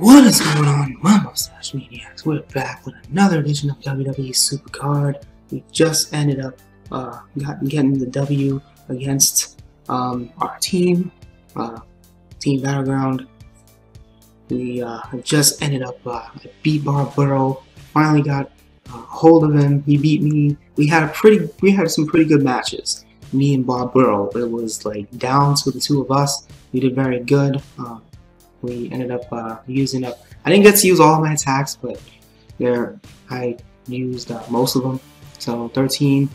What is going on, Mumbo/Maniacs? We're back with another edition of WWE Supercard. We just ended up getting the W against our team, Team Battleground. We just ended up beat Bob Burrow. Finally got hold of him. He beat me. We had some pretty good matches, me and Bob Burrow. It was like down to the two of us. We did very good. We ended up using up. I didn't get to use all my attacks, but there I used most of them. So 13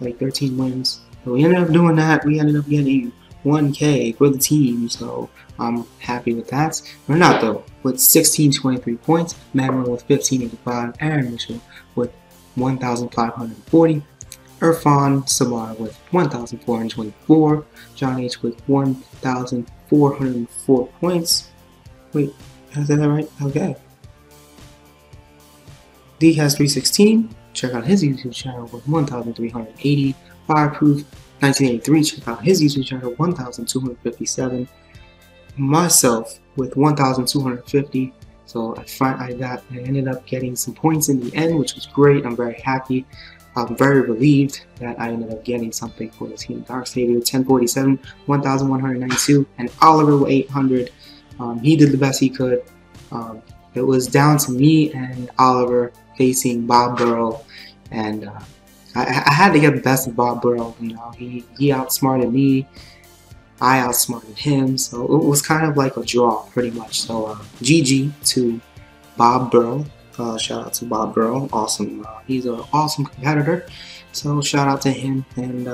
wins. So we ended up doing that. We ended up getting 1K for the team, so I'm happy with that. Renato with 1623 points, Manuel with 1585, Aaron Mitchell with 1540, Irfan Sabar with 1424, John H with 1404 points. Wait, did I say that right? Okay. D has 316. Check out his YouTube channel with 1380. Fireproof 1983. Check out his YouTube channel 1257. Myself with 1250. So I ended up getting some points in the end, which was great. I'm very happy. I'm very relieved that I ended up getting something for the team. Darksaber 1047, 1192, and Oliver with 800. He did the best he could. It was down to me and Oliver facing Bob Burrow, and I had to get the best of Bob Burrow. You know, he outsmarted me, I outsmarted him, so it was kind of like a draw, pretty much. So GG to Bob Burrow. Shout out to Bob Burrow. Awesome. He's an awesome competitor, so shout out to him. And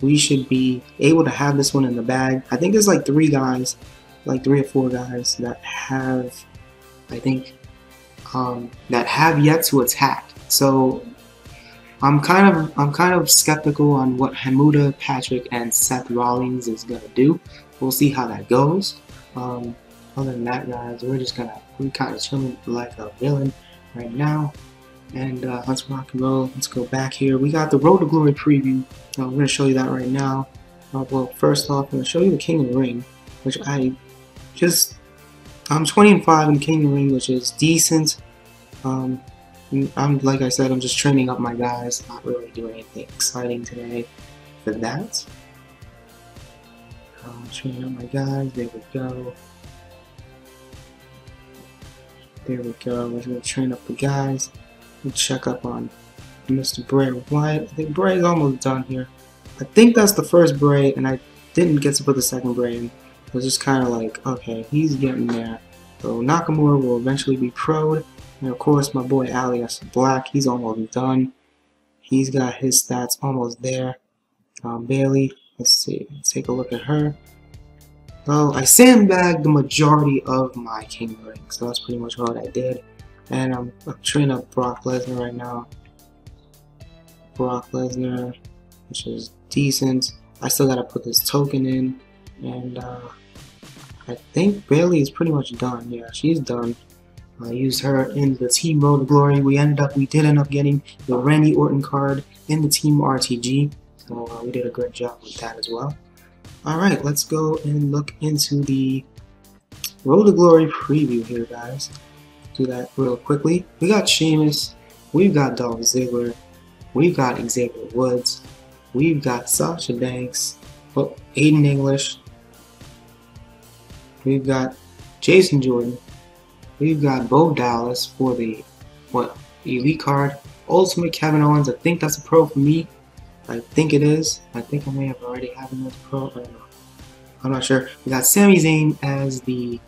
we should be able to have this one in the bag. I think there's like three or four guys that have, I think, that have yet to attack. So I'm kind of skeptical on what Hamuda, Patrick, and Seth Rollins is gonna do. We'll see how that goes. Other than that, guys, we're kind of chilling like a villain right now, and let's rock and roll. Let's go back here. We got the Road to Glory preview. I'm going to show you that right now. Well, first off, I'm going to show you the King of the Ring, which I'm 20-5 in the King of the Ring, which is decent. Like I said, I'm just training up my guys. Not really doing anything exciting today for that. Training up my guys. There we go. There we go. We're gonna train up the guys. We'll check up on Mr. Bray Wyatt. I think Bray's almost done here. I think that's the first Bray, and I didn't get to put the second Bray in. It was just kind of like, okay, he's getting there. So Nakamura will eventually be pro'd, and of course my boy Aliester Black. He's almost done. He's got his stats almost there. Bailey. Let's see. Let's take a look at her. Well, I sandbagged the majority of my King of the Ring, so that's pretty much all I did. And I'm training up Brock Lesnar right now. Brock Lesnar, which is decent. I still gotta put this token in, and I think Bailey is pretty much done. Yeah, she's done. I used her in the Team Road to Glory. We did end up getting the Randy Orton card in the Team RTG, so we did a good job with that as well. Alright, let's go and look into the Road to Glory preview here, guys. Do that real quickly. We got Sheamus, we've got Dolph Ziggler, we've got Xavier Woods, we've got Sasha Banks, Aiden English, we've got Jason Jordan, we've got Bo Dallas for the Elite card, Ultimate Kevin Owens. I think that's a pro for me. I think it is. I think I may have already had another pro. I don't know. I'm not sure. We got Sami Zayn as the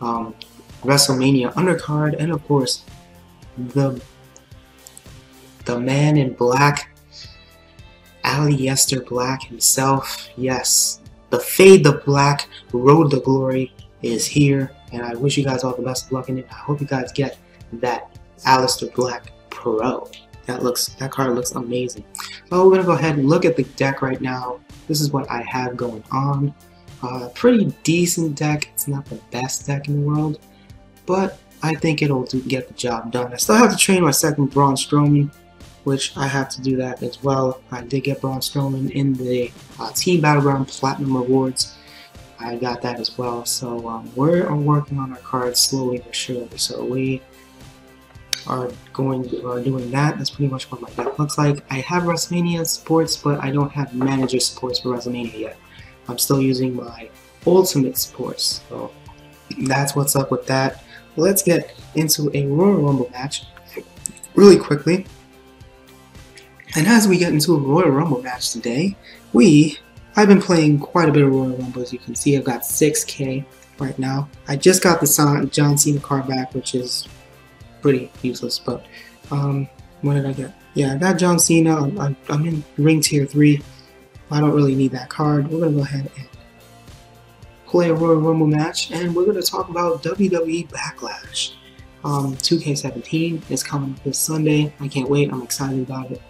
WrestleMania undercard, and of course, the man in black, Aliester Black himself. Yes, the Fade the Black Road to Glory is here, and I wish you guys all the best of luck in it. I hope you guys get that Aliester Black Pro. That card looks amazing. So we're gonna go ahead and look at the deck right now. This is what I have going on. Pretty decent deck. It's not the best deck in the world, but I think it'll get the job done. I still have to train my second Braun Strowman, which I have to do that as well. I did get Braun Strowman in the Team Battleground Platinum Rewards. I got that as well. So we're working on our cards slowly but surely. So we are doing that. That's pretty much what my deck looks like. I have WrestleMania supports, but I don't have manager supports for WrestleMania yet. I'm still using my ultimate supports. So that's what's up with that. Let's get into a Royal Rumble match really quickly. And as we get into a Royal Rumble match today, I've been playing quite a bit of Royal Rumble, as you can see. I've got 6K right now. I just got the John Cena card back, which is pretty useless, but what did I get? Yeah, I got John Cena. I'm in ring tier 3. I don't really need that card. We're going to go ahead and play a Royal Rumble match, and we're going to talk about WWE Backlash. 2K17 is coming up this Sunday. I can't wait. I'm excited about it.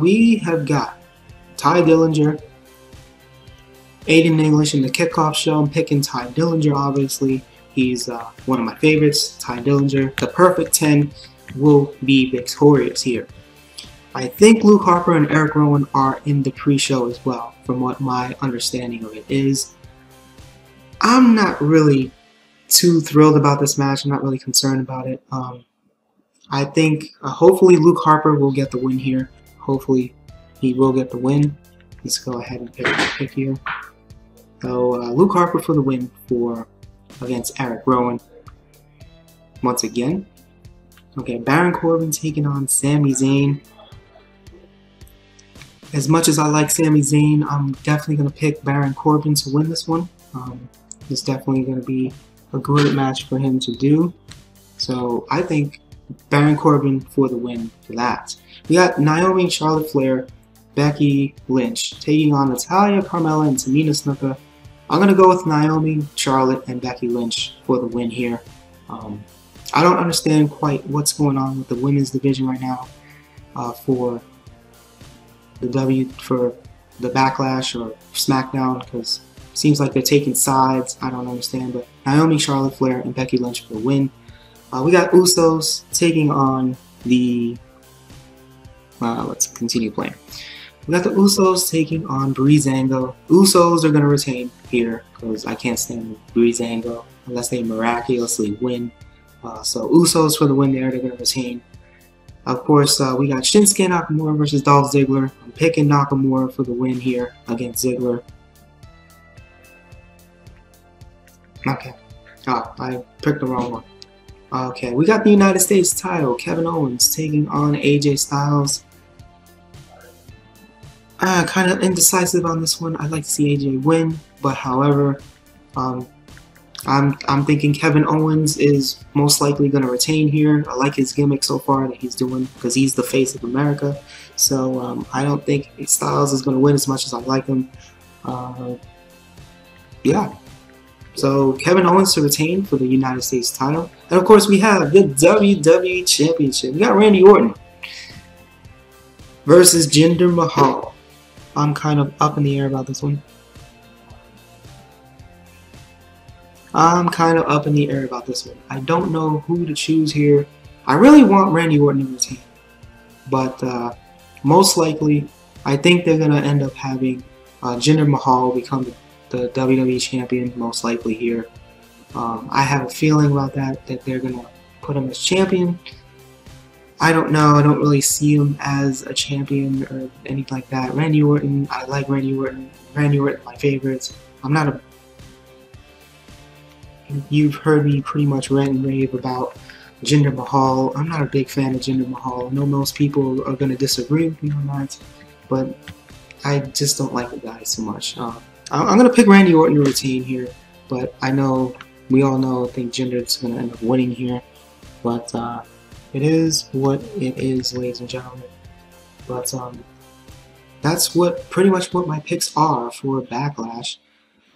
We have got Tye Dillinger, Aiden English in the kickoff show. I'm picking Tye Dillinger, obviously. He's one of my favorites, Tye Dillinger. The perfect 10 will be victorious here. I think Luke Harper and Eric Rowan are in the pre-show as well, from what my understanding of it is. I'm not really too thrilled about this match. I'm not really concerned about it. I think hopefully Luke Harper will get the win here. Hopefully he will get the win. Let's go ahead and pick here. So Luke Harper for the win against Eric Rowan once again. Okay, Baron Corbin taking on Sami Zayn. As much as I like Sami Zayn, I'm definitely going to pick Baron Corbin to win this one. It's definitely going to be a great match for him to do. So I think Baron Corbin for the win for that. We got Naomi and Charlotte Flair, Becky Lynch taking on Natalya, Carmella, and Tamina Snuka. I'm going to go with Naomi, Charlotte, and Becky Lynch for the win here. I don't understand quite what's going on with the women's division right now for the Backlash or SmackDown, because it seems like they're taking sides. I don't understand, but Naomi, Charlotte Flair, and Becky Lynch for the win. We got Usos taking on the... let's continue playing. We got the Usos taking on Breezango. Usos are going to retain here because I can't stand Breezango unless they miraculously win. So Usos for the win there. They're going to retain. Of course, we got Shinsuke Nakamura versus Dolph Ziggler. I'm picking Nakamura for the win here against Ziggler. Okay. Oh, I picked the wrong one. Okay, we got the United States title. Kevin Owens taking on AJ Styles. Kind of indecisive on this one. I'd like to see AJ win, but however, I'm thinking Kevin Owens is most likely going to retain here. I like his gimmick so far that he's doing, because he's the face of America. So I don't think Styles is going to win as much as I like him. Yeah. So Kevin Owens to retain for the United States title. And of course we have the WWE Championship. We got Randy Orton versus Jinder Mahal. I'm kind of up in the air about this one. I don't know who to choose here. I really want Randy Orton in the team, but most likely, I think they're going to end up having Jinder Mahal become the WWE champion, most likely here. I have a feeling about that they're going to put him as champion. I don't know. I don't really see him as a champion or anything like that. Randy Orton, I like Randy Orton. Randy Orton, my favorites. I'm not a... You've heard me pretty much rant and rave about Jinder Mahal. I'm not a big fan of Jinder Mahal. I know most people are going to disagree with me on that, but I just don't like the guy so much. I'm going to pick Randy Orton to retain here, but I know, we all know, I think Jinder's going to end up winning here, but... it is what it is, ladies and gentlemen. But that's pretty much what my picks are for Backlash.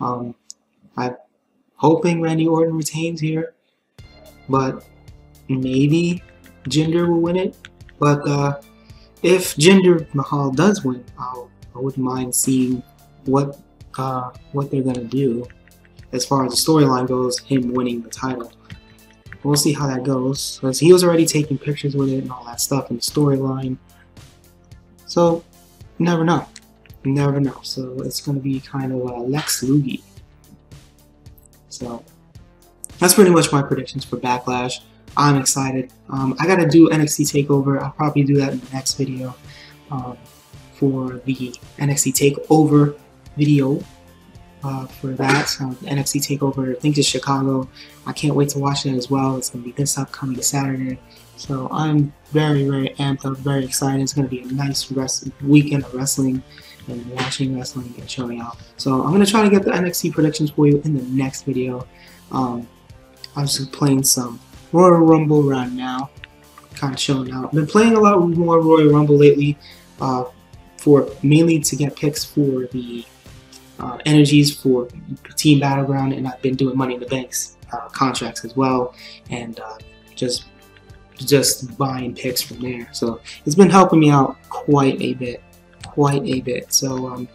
I'm hoping Randy Orton retains here, but maybe Jinder will win it. But if Jinder Mahal does win, I wouldn't mind seeing what they're gonna do as far as the storyline goes. Him winning the title. We'll see how that goes, because he was already taking pictures with it and all that stuff in the storyline. So, never know. So, it's going to be kind of Lex Luger So that's pretty much my predictions for Backlash. I'm excited. I gotta do NXT TakeOver. I'll probably do that in the next video for the NXT TakeOver video for that. So NXT TakeOver, I think it's Chicago. I can't wait to watch that as well. It's gonna be this upcoming Saturday. So I'm very, very amped up, very excited. It's gonna be a nice weekend of wrestling and watching wrestling and showing out. So I'm gonna try to get the NXT predictions for you in the next video. I'm just playing some Royal Rumble right now, kind of showing out. I've been playing a lot more Royal Rumble lately, for mainly to get picks for the energies for Team Battleground, and I've been doing Money in the Bank's contracts as well, and just buying picks from there. So it's been helping me out quite a bit. So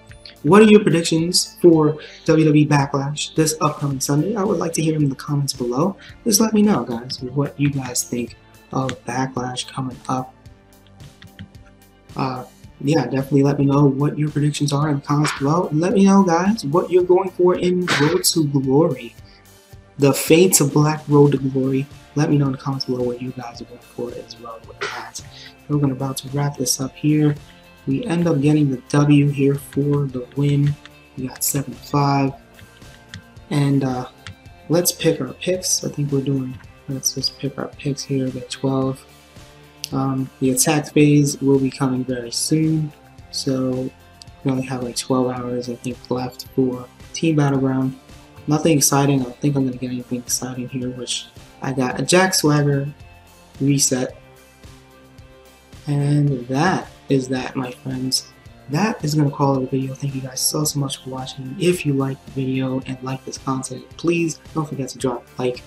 what are your predictions for WWE Backlash this upcoming Sunday? I would like to hear them in the comments below. Just let me know, guys, what you guys think of Backlash coming up. Yeah, definitely let me know what your predictions are in the comments below. And let me know, guys, what you're going for in Road to Glory. The Fade to Black Road to Glory. Let me know in the comments below what you guys are going for as well. We're going to about to wrap this up here. We end up getting the W here for the win. We got 7-5. And let's pick our picks. I think we're doing, let's just pick our picks here. The 12. The attack phase will be coming very soon. So we only have like 12 hours, I think, left for Team Battleground. Nothing exciting. I don't think I'm going to get anything exciting here, which I got a Jack Swagger reset. And that is that, my friends. That is going to call it a video. Thank you guys so much for watching. If you like the video and like this content, please don't forget to drop a like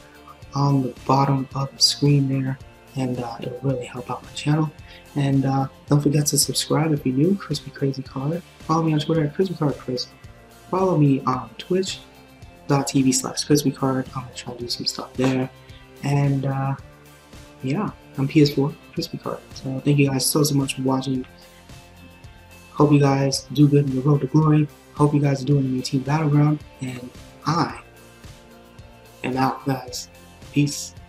on the bottom of the screen there, and it will really help out my channel. And don't forget to subscribe if you're new. Crispy Crazy Card. Follow me on Twitter at CrispyCardCrisp. Follow me on Twitch.tv/CrispyCard. I'm going to try to do some stuff there. And yeah, I'm PS4 Crispy Card. So thank you guys so much for watching. Hope you guys do good in the Road to Glory. Hope you guys are doing your Team Battleground. And I am out, guys. Peace.